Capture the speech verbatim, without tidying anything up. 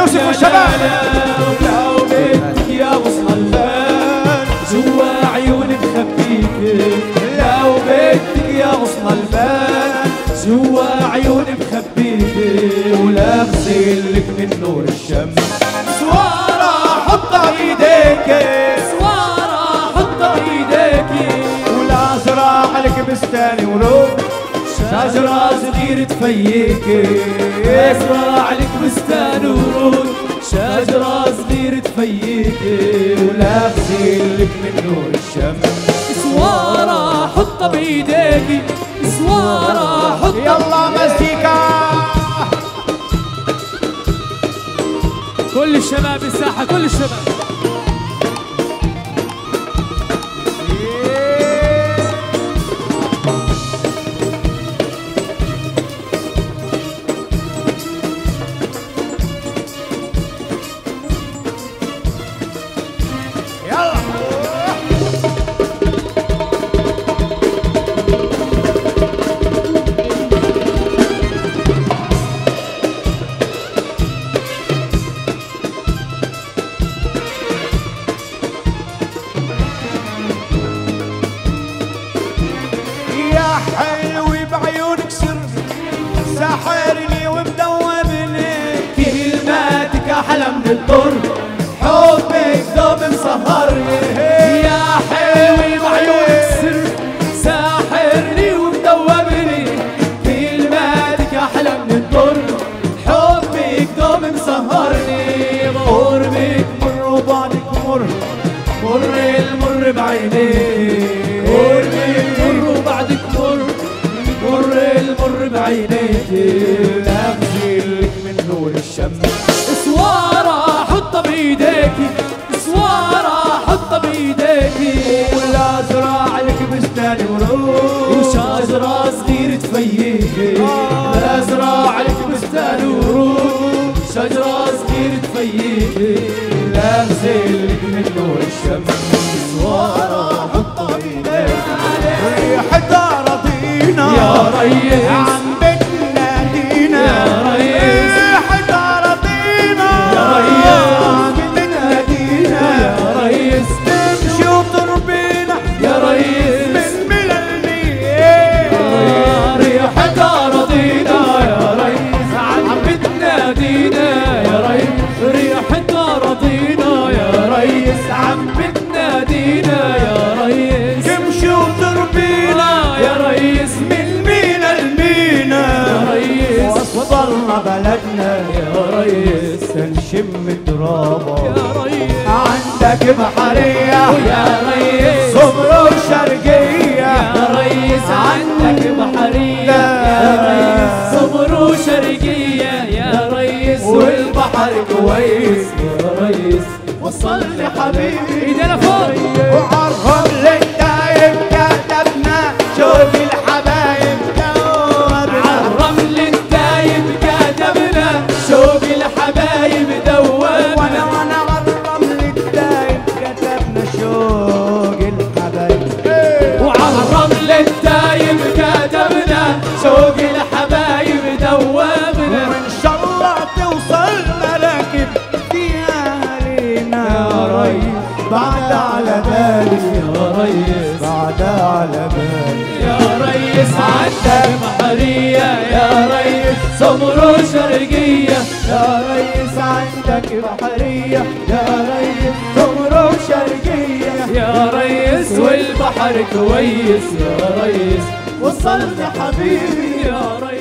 يوسف والشباب يا وصهلان جوا عيونك خبيك لو بدك يا وصهلان جوا عيوني مخبيك ولا بزيلك من نور الشمس سوارة حط ايديك سوارة حط ايديك والعزرة حلك بستاني ونوب شجرة صغيرة تفيكي اسمع عليك بستان ورود شجرة صغيرة تفيكي ولا بزيلك من نور الشمس اسوارة حطها بيديكي اسوارة حطها يلا مزيكا كل الشباب الساحة كل الشباب كويس يا ريس وصلت حبيبي يا ريس.